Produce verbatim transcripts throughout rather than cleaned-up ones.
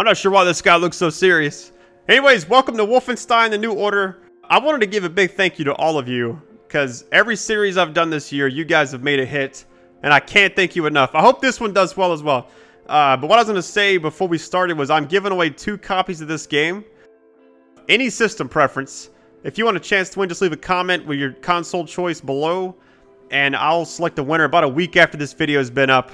I'm not sure why this guy looks so serious. Anyways, welcome to Wolfenstein The New Order. I wanted to give a big thank you to all of you, because every series I've done this year, you guys have made a hit, and I can't thank you enough. I hope this one does well as well. Uh, but what I was going to say before we started was I'm giving away two copies of this game. Any system preference. If you want a chance to win, just leave a comment with your console choice below, and I'll select the winner about a week after this video has been up.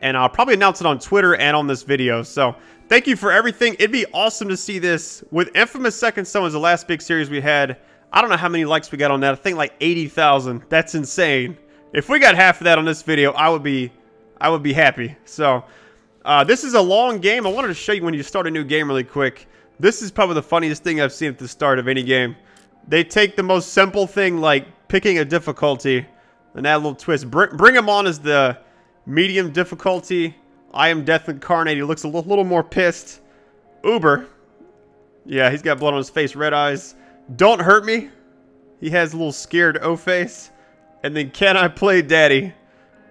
And I'll probably announce it on Twitter and on this video. So thank you for everything. It'd be awesome to see this. With Infamous Second Son was the last big series we had. I don't know how many likes we got on that. I think like eighty thousand. That's insane. If we got half of that on this video, I would be I would be happy. So uh, this is a long game. I wanted to show you when you start a new game really quick. This is probably the funniest thing I've seen at the start of any game. They take the most simple thing like picking a difficulty and add a little twist. Br bring them on as the medium difficulty. I am Death Incarnate. He looks a little more pissed. Uber. Yeah, he's got blood on his face, red eyes. Don't hurt me. He has a little scared O face. And then can I play daddy?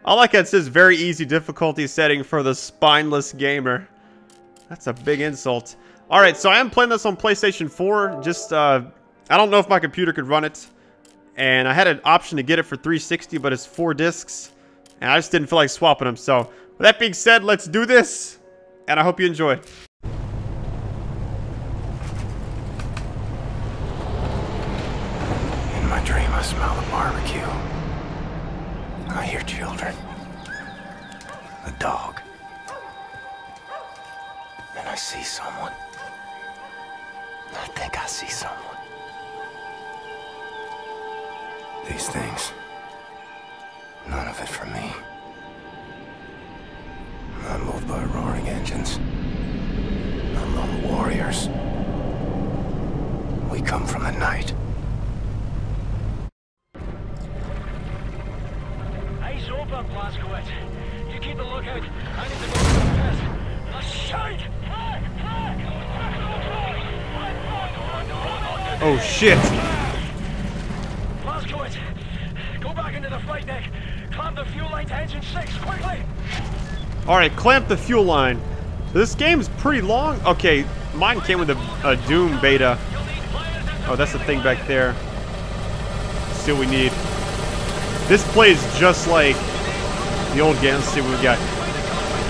I like how it says very easy difficulty setting for the spineless gamer. That's a big insult. Alright, so I am playing this on PlayStation four. Just, uh, I don't know if my computer could run it. And I had an option to get it for three sixty, but it's four discs. And I just didn't feel like swapping them, so with that being said, let's do this, and I hope you enjoy. In my dream, I smell the barbecue. I hear children. A dog. And I see someone. I think I see someone. These things. None of it for me. I'm moved by roaring engines. I'm lone warriors. We come from the night. Hey, soap up, Blazkowicz. You keep a lookout. I need to go to the test. A shite! Oh shit! Blazkowicz, go back into the flight deck. Clamp the fuel line to engine six, quickly! Alright, clamp the fuel line. So this game's pretty long. Okay, mine came with a, a Doom beta. Oh, that's the thing back there. Let's see what we need. This plays just like the old game. Let's see what we got.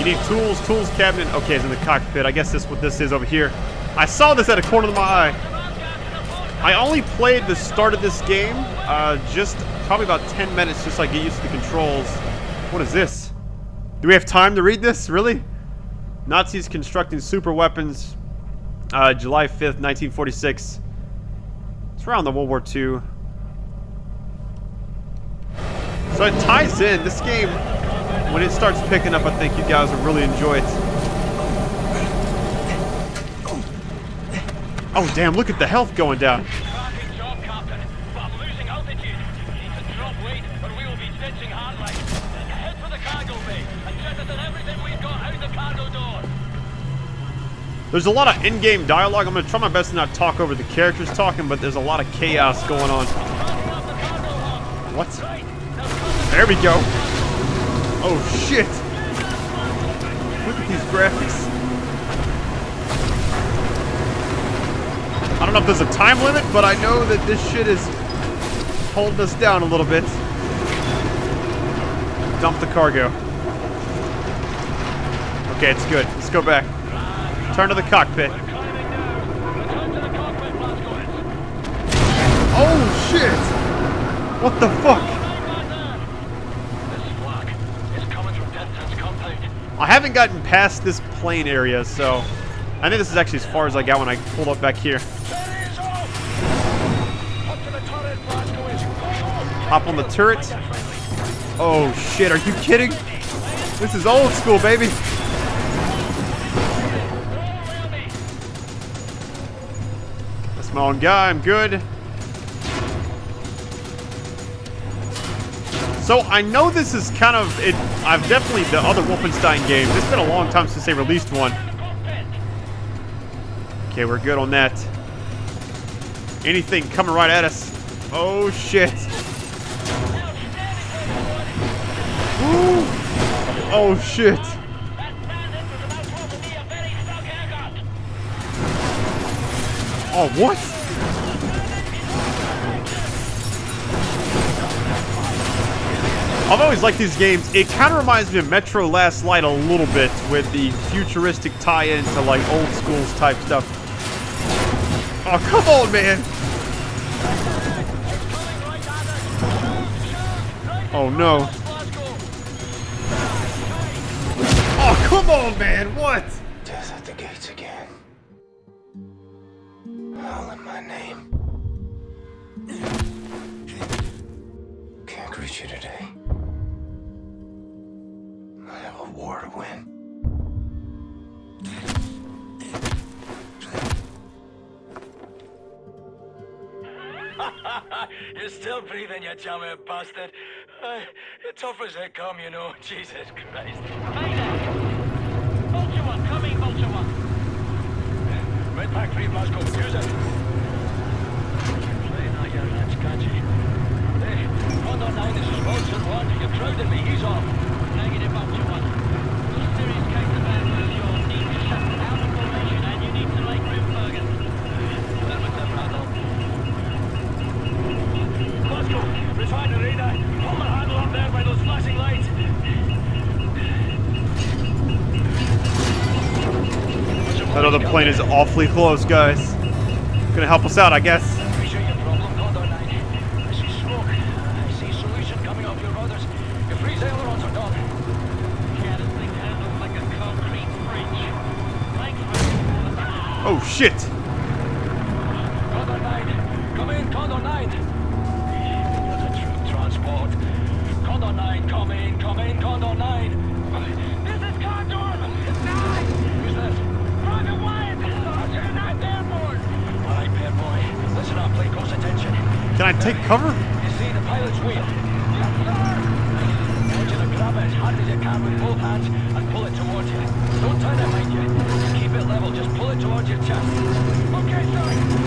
You need tools, tools cabinet. Okay, it's in the cockpit. I guess that's what this is over here. I saw this at a corner of my eye. I only played the start of this game. Uh, just... Probably about ten minutes just like get used to the controls. What is this? Do we have time to read this? Really? Nazis constructing super weapons. Uh, July fifth, nineteen forty-six. It's around the World War Two. So it ties in. This game, when it starts picking up, I think you guys will really enjoy it. Oh damn, look at the health going down. There's a lot of in-game dialogue. I'm going to try my best to not talk over the characters talking, but there's a lot of chaos going on. What? There we go. Oh, shit. Look at these graphics. I don't know if there's a time limit, but I know that this shit is holding us down a little bit. Dump the cargo. Okay, it's good. Let's go back. Turn to the cockpit. Oh shit! What the fuck? I haven't gotten past this plane area, so I think this is actually as far as I got when I pulled up back here. Hop on the turret. Oh shit, are you kidding? This is old school, baby! My own guy, I'm good. So I know this is kind of it. I've definitely the other Wolfenstein games. It's been a long time since they released one. Okay, we're good on that. Anything coming right at us? Oh shit! Ooh. Oh shit! Oh, what? I've always liked these games. It kind of reminds me of Metro Last Light a little bit with the futuristic tie-in to like old schools type stuff. Oh, come on, man. Oh, no. Oh, come on, man. What? Death at the gates again. All in my name. Can't reach you today. I have a war to win. You're still breathing, you dummy bastard. Uh, tough as they come, you know. Jesus Christ. Hey there! Vulture One, come in, Vulture One. Red Pack three, Blasco, use it. You're playing that, you rats, can't you? Hey, one oh nine, this is Vulture One. You're crowding me, he's off. Negative, Vulture One. There's a serious case of bad news. You'll need to shut down the formation and you need to like Rip Bergen. That was a rattle. Blasco, refine the radar. There by those flashing lights. That other plane is awfully close, guys. Gonna help us out, I guess. I see smoke. I see solution coming off your rudders. Your freeze ailerons are gone. Can't think handles like a concrete bridge. Oh shit! Condor nine, come in, Condor nine. You're the troop transport. Condor nine, come in, come in, Condor nine. This is Condor nine. Who's this? Private Wyatt, Sergeant Knight Airborne. All right, bad boy. Listen up, play close attention. Can I take cover? You see the pilot's wheel? Yes, sir. I want you to grab it as hard as you can with both hands and pull it towards you. Don't turn it, mind you. Just keep it level. Just pull it towards your chest. Okay, sir.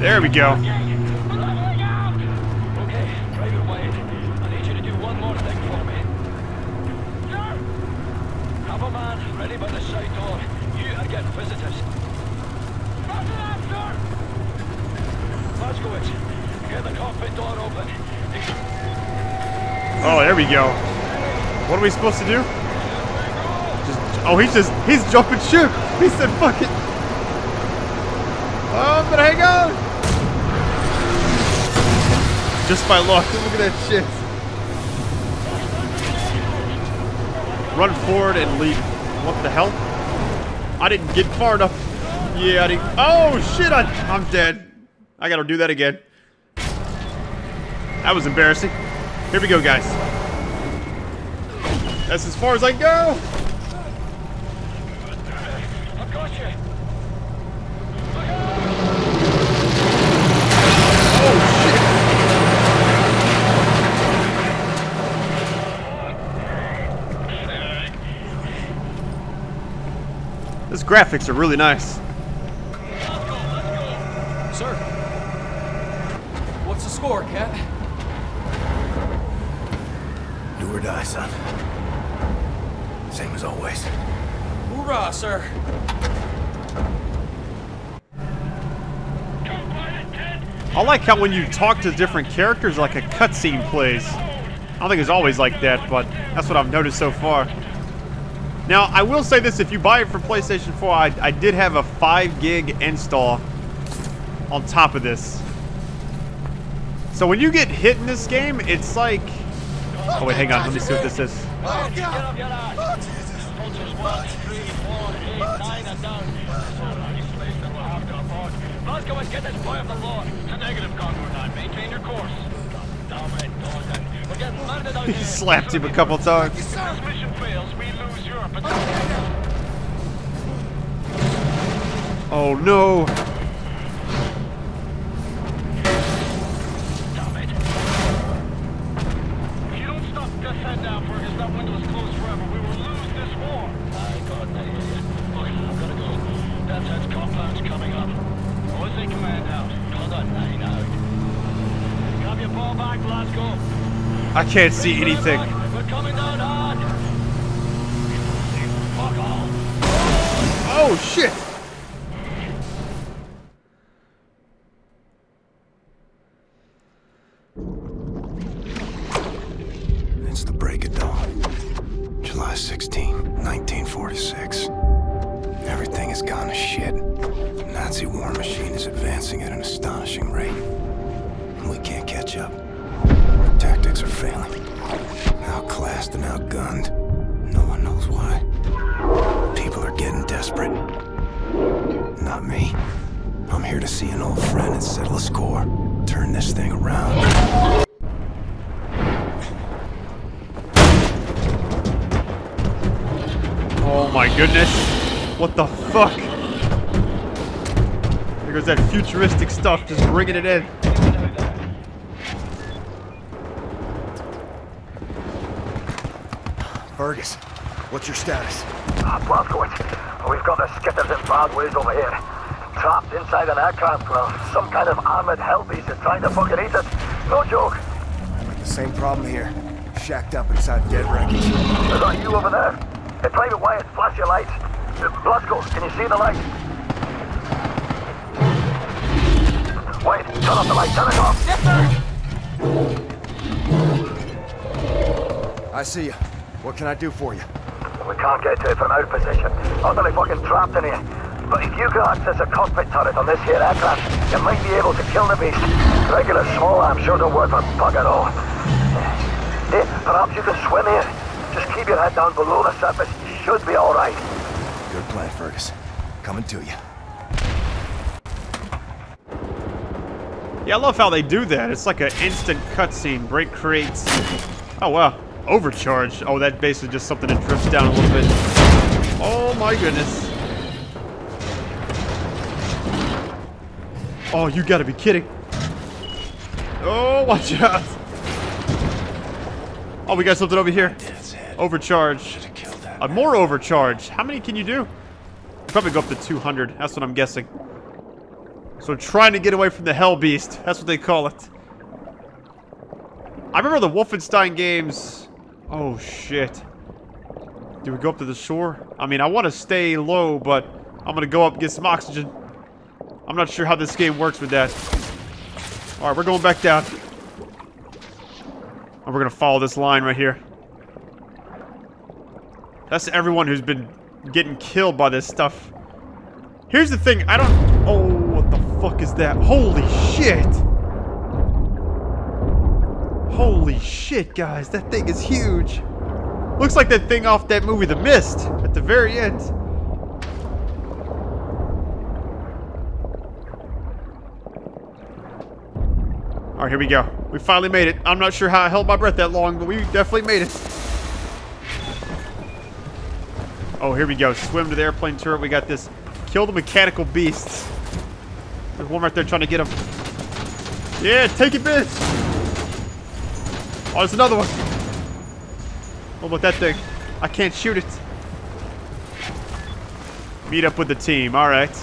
There we go. Ready by the side door. You are getting visitors. Roger that, sir! Blazkowicz, get the cockpit door open. Oh, there we go. What are we supposed to do? Just, oh, he's just, he's jumping ship. He said, fuck it. Oh, but hang on. Just by luck. Look at that shit. Run forward and leave. What the hell? I didn't get far enough. Yeah, I didn't. Oh, shit, I, I'm dead. I gotta do that again. That was embarrassing. Here we go, guys. That's as far as I go. I've got you. Those graphics are really nice. Let's go, let's go. Sir, what's the score, Cat? Do or die, son. Same as always. Hoorah, sir. I like how when you talk to different characters, like a cutscene plays. I don't think it's always like that, but that's what I've noticed so far. Now, I will say this, if you buy it for PlayStation four, I, I did have a five gig install on top of this. So when you get hit in this game, it's like... Oh, wait, hang on. Let me see what this is. He slapped him a couple times. Oh no! Damn it! If you don't stop this head down for us, that window is closed forever. We will lose this war. I got that. Okay, I've got to go. That head's compound's coming up. What's the command out? Hold on, nine out. Grab your ball back, Blazko. I can't see anything. We're coming down hard. Oh Oh shit! It's the break of dawn. July sixteenth, nineteen forty-six. Everything has gone to shit. The Nazi war machine is advancing at an astonishing rate. And we can't catch up. Our tactics are failing. Outclassed and outgunned. No one knows why. People are getting desperate. Not me. I'm here to see an old friend and settle a score. Turn this thing around. Oh my goodness. What the fuck? There goes that futuristic stuff just bringing it in. Fergus, what's your status? Ah, Blazkowicz. We've got the skitters in bad ways over here. Trapped inside an aircraft craft. Some kind of armored hellbeast is trying to fucking eat us. No joke. I've got the same problem here. Shacked up inside dead wreckage. Is that you over there? Hey, Private Wyatt, flash your lights. Blazkowicz, can you see the lights? Wait, turn off the light, turn it off. Yes, sir! I see you. What can I do for you? We can't get to it from our position. Utterly fucking trapped in here. But if you can access a cockpit turret on this here aircraft, you might be able to kill the beast. Regular small arms sure don't work for bugger all. Hey, perhaps you can swim here. Just keep your head down below the surface. You should be all right. Good plan, Fergus. Coming to you. Yeah, I love how they do that. It's like an instant cutscene. Break creates. Oh wow. Overcharge. Oh, that base is just something that drifts down a little bit. Oh my goodness. Oh, you gotta be kidding. Oh, watch out. Oh, we got something over here. Overcharge. Uh, more overcharge. How many can you do? Probably go up to two hundred. That's what I'm guessing. So trying to get away from the hell beast. That's what they call it. I remember the Wolfenstein games. Oh shit. Do we go up to the shore? I mean, I want to stay low, but I'm going to go up and get some oxygen. I'm not sure how this game works with that. Alright, we're going back down. And we're going to follow this line right here. That's everyone who's been getting killed by this stuff. Here's the thing, I don't... Oh, what the fuck is that? Holy shit! Holy shit, guys, that thing is huge. Looks like that thing off that movie The Mist at the very end. All right, here we go. We finally made it. I'm not sure how I held my breath that long, but we definitely made it. Oh, here we go. Swim to the airplane turret. We got this. Kill the mechanical beasts. There's one right there trying to get him. Yeah, take it, bitch. Oh, there's another one. What about that thing? I can't shoot it. Meet up with the team. All right.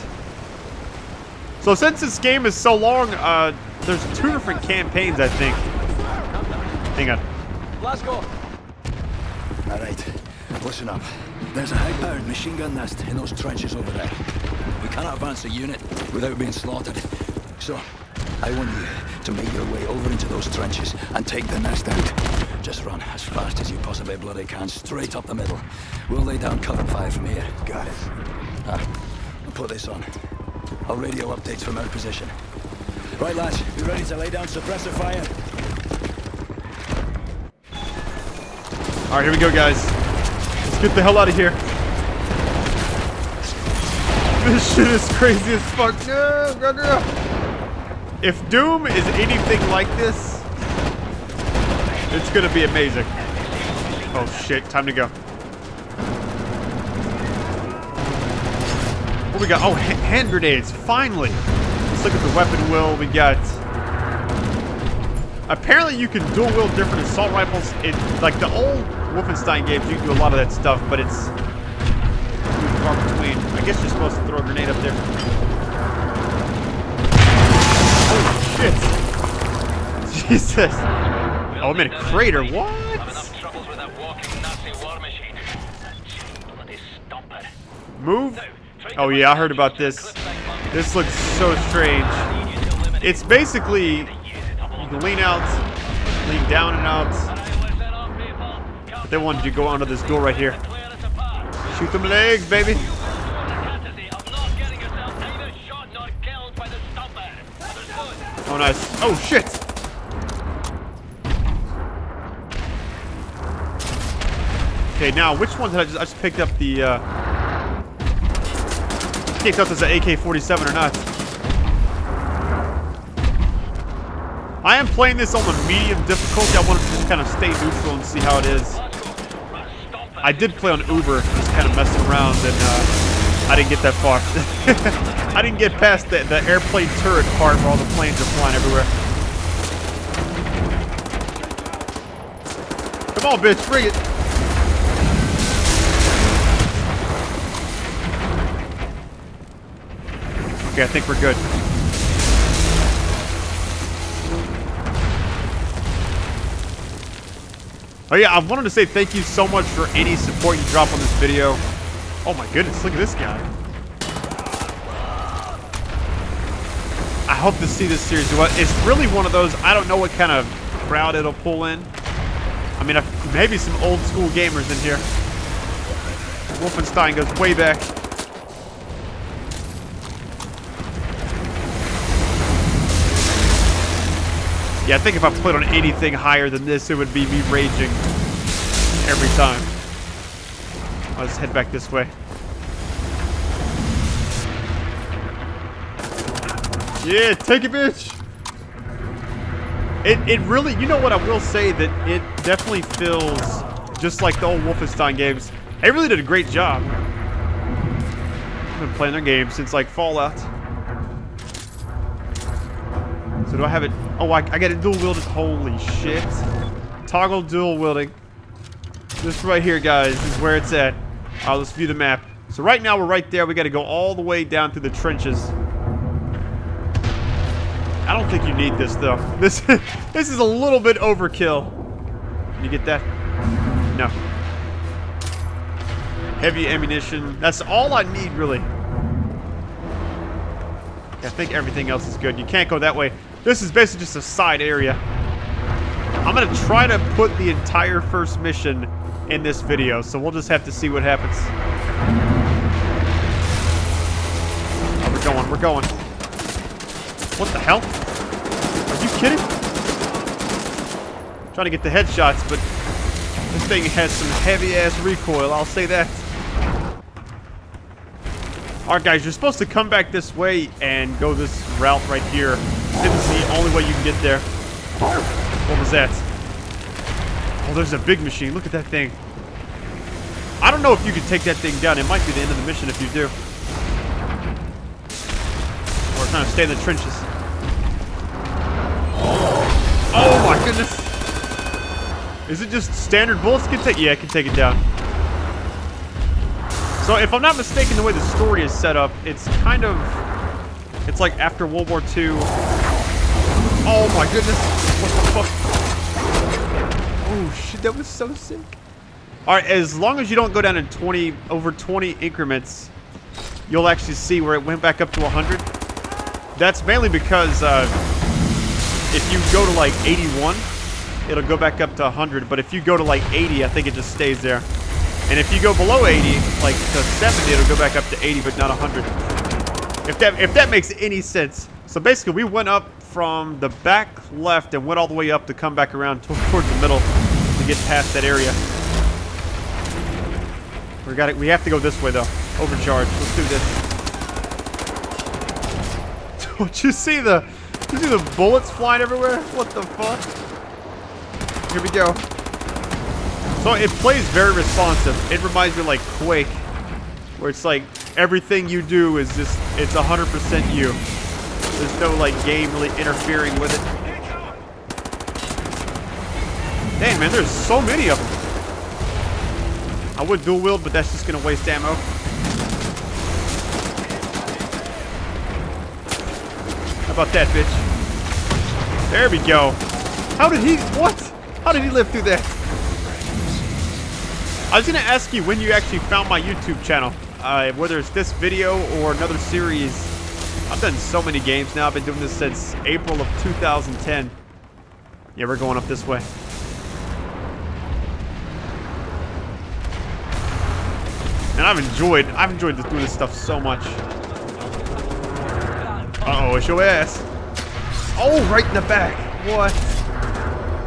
So since this game is so long, uh, there's two different campaigns, I think. Hang on. All right. Listen up. There's a high-powered machine gun nest in those trenches over there. We cannot advance a unit without being slaughtered. So, I want you to make your way over into those trenches and take the nest out. Just run as fast as you possibly bloody can, straight up the middle. We'll lay down cover fire from here. Got it. Ah, I'll put this on. I'll radio updates from our position. Right, lads, you ready to lay down suppressor fire? All right, here we go, guys. Let's get the hell out of here. This shit is crazy as fuck. No, go, go. If Doom is anything like this, it's gonna be amazing. Oh shit, time to go. What we got? Oh, hand grenades, finally. Let's look at the weapon wheel. We got... Apparently you can dual wield different assault rifles. It, like the old Wolfenstein games, you can do a lot of that stuff, but it's... too far between. I guess you're supposed to throw a grenade up there. Shit. Jesus. Oh, I'm in a crater. What? Move Oh yeah, I heard about this. This looks so strange. It's basically you can lean out, lean down and out. But they wanted you to go under this door right here. Shoot them legs, baby. Oh nice. Oh shit. Okay, now which one did I just? I just picked up the. Uh, I can't tell if it's an A K forty-seven or not. I am playing this on the medium difficulty. I want to just kind of stay neutral and see how it is. I did play on Uber, just kind of messing around, and uh, I didn't get that far. I didn't get past the, the airplane turret part where all the planes are flying everywhere. Come on, bitch, bring it. Okay, I think we're good. Oh yeah, I wanted to say thank you so much for any support you drop on this video. Oh my goodness, look at this guy. I hope to see this series do well. It's really one of those, I don't know what kind of crowd it'll pull in. I mean, maybe some old school gamers in here. Wolfenstein goes way back. Yeah, I think if I played on anything higher than this, it would be me raging every time. I'll just head back this way. Yeah, take it, bitch! It, it really, you know what, I will say that it definitely feels just like the old Wolfenstein games. They really did a great job. I've been playing their game since, like, Fallout. So do I have it? Oh, I, I got it dual wielded. Holy shit. Toggle dual wielding. This right here, guys, is where it's at. Alright, let's view the map. So right now we're right there. We got to go all the way down through the trenches. I don't think you need this though. This this is a little bit overkill. Can you get that? No. Heavy ammunition. That's all I need really. I think everything else is good. You can't go that way. This is basically just a side area. I'm going to try to put the entire first mission in this video, so we'll just have to see what happens. Oh, we're going, we're going. What the hell? Are you kidding? I'm trying to get the headshots, but this thing has some heavy-ass recoil, I'll say that. Alright guys, you're supposed to come back this way and go this route right here. This is the only way you can get there. What was that? Oh, there's a big machine. Look at that thing. I don't know if you can take that thing down. It might be the end of the mission if you do. We're trying to stay in the trenches. Oh my goodness. Is it just standard bullets can take? Yeah, it can take it down. So if I'm not mistaken, the way the story is set up, it's kind of... It's like after World War Two. Oh my goodness. What the fuck? Oh shit, that was so sick. Alright, as long as you don't go down in twenty over twenty increments, you'll actually see where it went back up to one hundred. That's mainly because uh, if you go to like eighty-one, it'll go back up to one hundred. But if you go to like eighty, I think it just stays there. And if you go below eighty, like to seventy, it'll go back up to eighty, but not one hundred. If that if that makes any sense. So basically, we went up from the back left and went all the way up to come back around towards the middle to get past that area. We got it. We have to go this way though. Overcharge. Let's do this. Don't you see the? You see the bullets flying everywhere? What the fuck? Here we go. So it plays very responsive. It reminds me of like Quake, where it's like everything you do is just, it's one hundred percent you. There's no like game really interfering with it. Dang man, there's so many of them. I would dual wield, but that's just gonna waste ammo. How about that bitch? There we go. How did he, what? How did he live through that? I was going to ask you when you actually found my YouTube channel. uh, whether it's this video or another series. I've done so many games now. I've been doing this since April of two thousand ten. Yeah, we're going up this way. And I've enjoyed, I've enjoyed doing this stuff so much. Uh-oh, it's your ass. Oh, right in the back. What?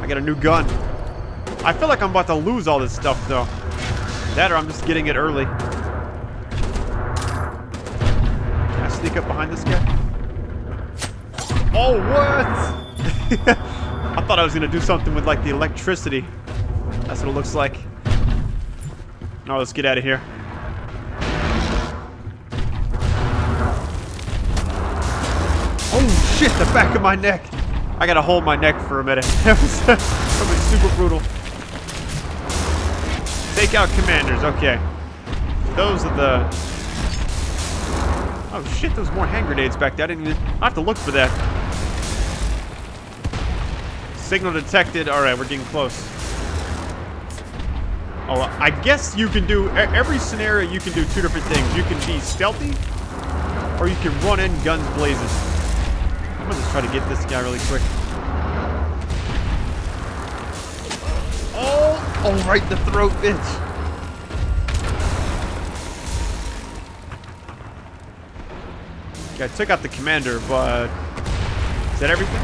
I got a new gun. I feel like I'm about to lose all this stuff, though. That or I'm just getting it early. Can I sneak up behind this guy? Oh, what? I thought I was going to do something with, like, the electricity. That's what it looks like. Oh, let's get out of here. Oh, shit, the back of my neck. I got to hold my neck for a minute. That was, that was super brutal. Take out commanders, okay. Those are the... Oh, shit, there's more hand grenades back there. I didn't even... I have to look for that. Signal detected. All right, we're getting close. Oh, I guess you can do... Every scenario, you can do two different things. You can be stealthy, or you can run in guns blazing. I'm gonna just try to get this guy really quick. Oh! Oh, right in the throat, bitch! Okay, I took out the commander, but... Is that everything?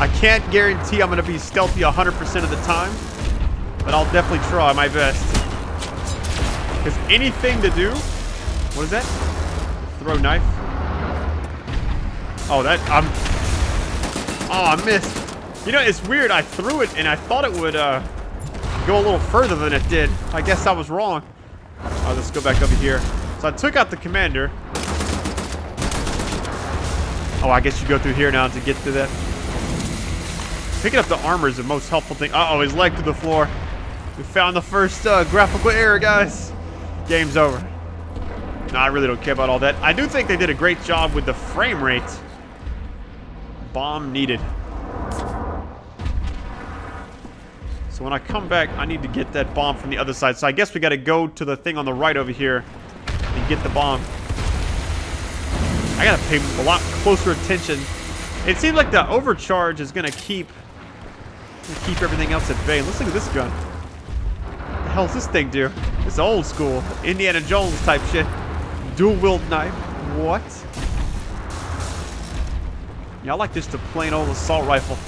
I can't guarantee I'm going to be stealthy one hundred percent of the time, but I'll definitely try my best. Because anything to do... What is that? Throw knife. Oh, that... I'm... Oh, I missed. You know, it's weird. I threw it, and I thought it would uh, go a little further than it did. I guess I was wrong. Oh, let's go back over here. So I took out the commander. Oh, I guess you go through here now to get to that. Picking up the armor is the most helpful thing. Uh-oh, his leg to the floor. We found the first uh, graphical error, guys. Game's over. Nah, I really don't care about all that. I do think they did a great job with the frame rate. Bomb needed. So when I come back, I need to get that bomb from the other side. So I guess we got to go to the thing on the right over here and get the bomb. I got to pay a lot closer attention. It seems like the overcharge is going to keep... Keep everything else at bay. Let's look at this gun. What the hell does this thing do? It's old school. Indiana Jones type shit. Dual wield knife. What? Yeah, I like just the plain old assault rifle.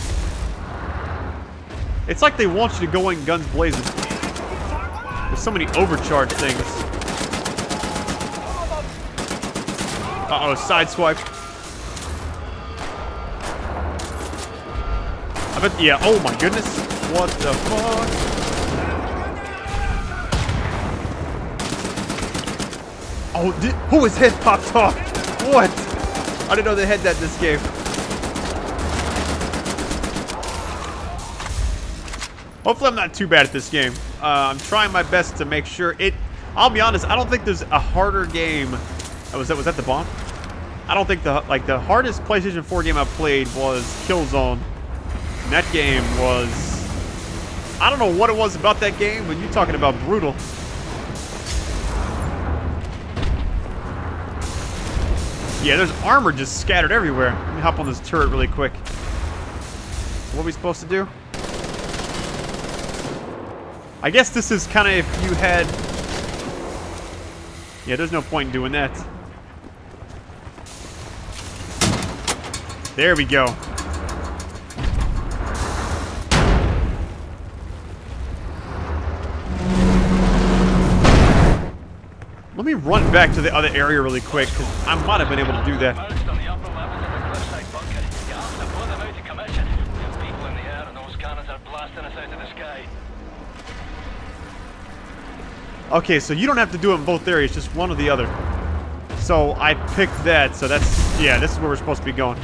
It's like they want you to go in guns blazing. There's so many overcharge things. Uh-oh, sideswipe. I bet, yeah, oh my goodness. What the fuck? Oh, did, who his head popped off? What? I didn't know they had that in this game. Hopefully I'm not too bad at this game. Uh, I'm trying my best to make sure it... I'll be honest, I don't think there's a harder game. Oh, was that, was that the bomb? I don't think the, like, the hardest PlayStation four game I've played was Killzone. And that game was... I don't know what it was about that game, but you're talking about brutal. Yeah, there's armor just scattered everywhere. Let me hop on this turret really quick. What are we supposed to do? I guess this is kind of if you had... Yeah, there's no point in doing that. There we go. Let me run back to the other area really quick, because I might have been able to do that. Okay, so you don't have to do it in both areas, just one or the other. So I picked that, so that's, yeah, this is where we're supposed to be going.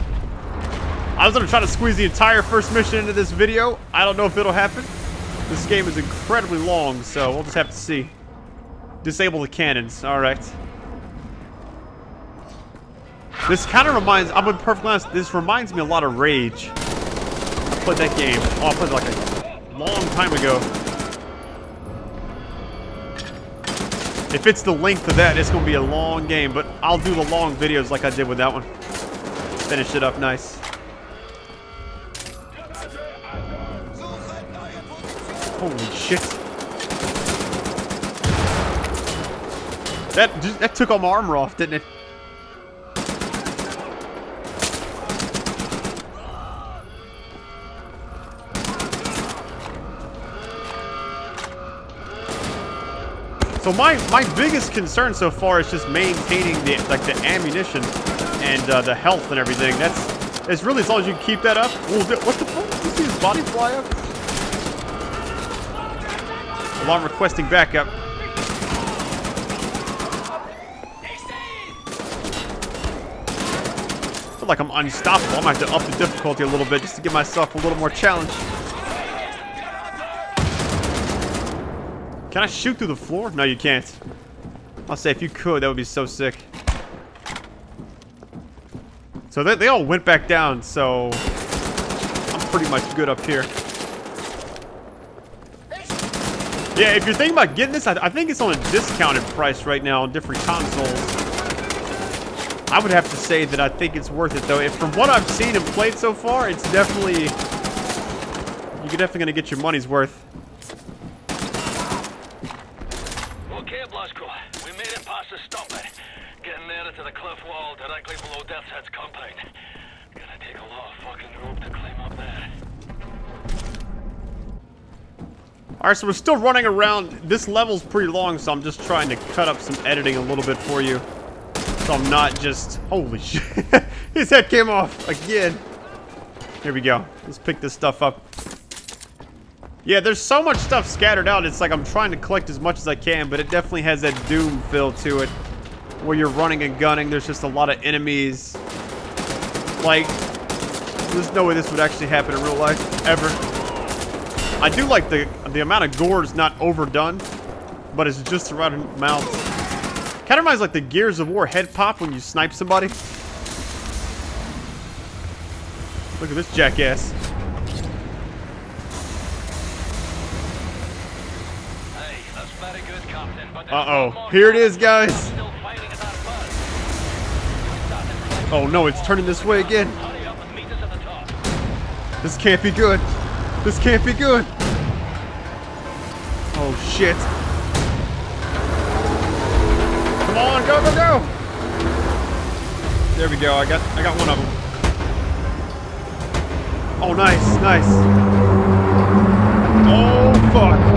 I was going to try to squeeze the entire first mission into this video. I don't know if it'll happen. This game is incredibly long, so we'll just have to see. Disable the cannons. All right. This kind of reminds... I'm going to be perfectly honest. This reminds me a lot of Rage. I played that game. Oh, I played it like a long time ago. If it's the length of that, it's going to be a long game, but I'll do the long videos like I did with that one. Finish it up nice. Holy shit. That, just, that took all my armor off, didn't it? So my, my biggest concern so far is just maintaining the like the ammunition and uh, the health and everything. That's it's really as long as you keep that up. Ooh, th what the fuck? Did you see his body fly up? Well, I'm requesting backup. I feel like I'm unstoppable. I might have to up the difficulty a little bit just to give myself a little more challenge. Can I shoot through the floor? No, you can't. I'll say if you could, that would be so sick. So they, they all went back down, so I'm pretty much good up here. Yeah, if you're thinking about getting this, I, I think it's on a discounted price right now on different consoles. I would have to say that I think it's worth it, though. If from what I've seen and played so far, it's definitely... You're definitely going to get your money's worth. Alright, so we're still running around. This level's pretty long, so I'm just trying to cut up some editing a little bit for you. So I'm not just... Holy shit. His head came off again. Here we go. Let's pick this stuff up. Yeah, there's so much stuff scattered out. It's like I'm trying to collect as much as I can, but it definitely has that Doom feel to it. Where you're running and gunning, there's just a lot of enemies. Like, there's no way this would actually happen in real life, ever. I do like the the amount of gore is not overdone, but it's just the right amount. Kind of reminds like the Gears of War head pop when you snipe somebody. Look at this jackass. Uh-oh. Here it is, guys. Oh no, it's turning this way again. This can't be good. This can't be good. Oh, shit. Come on, go, go, go! There we go, I got I got one of them. Oh, nice, nice. Oh, fuck.